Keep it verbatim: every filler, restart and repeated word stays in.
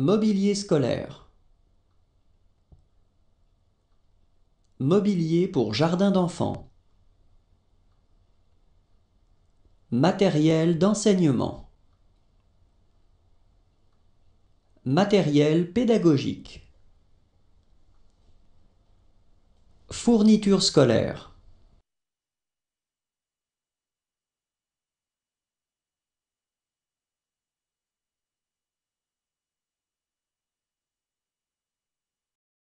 Mobilier scolaire. Mobilier pour jardin d'enfants. Matériel d'enseignement. Matériel pédagogique. Fourniture scolaire.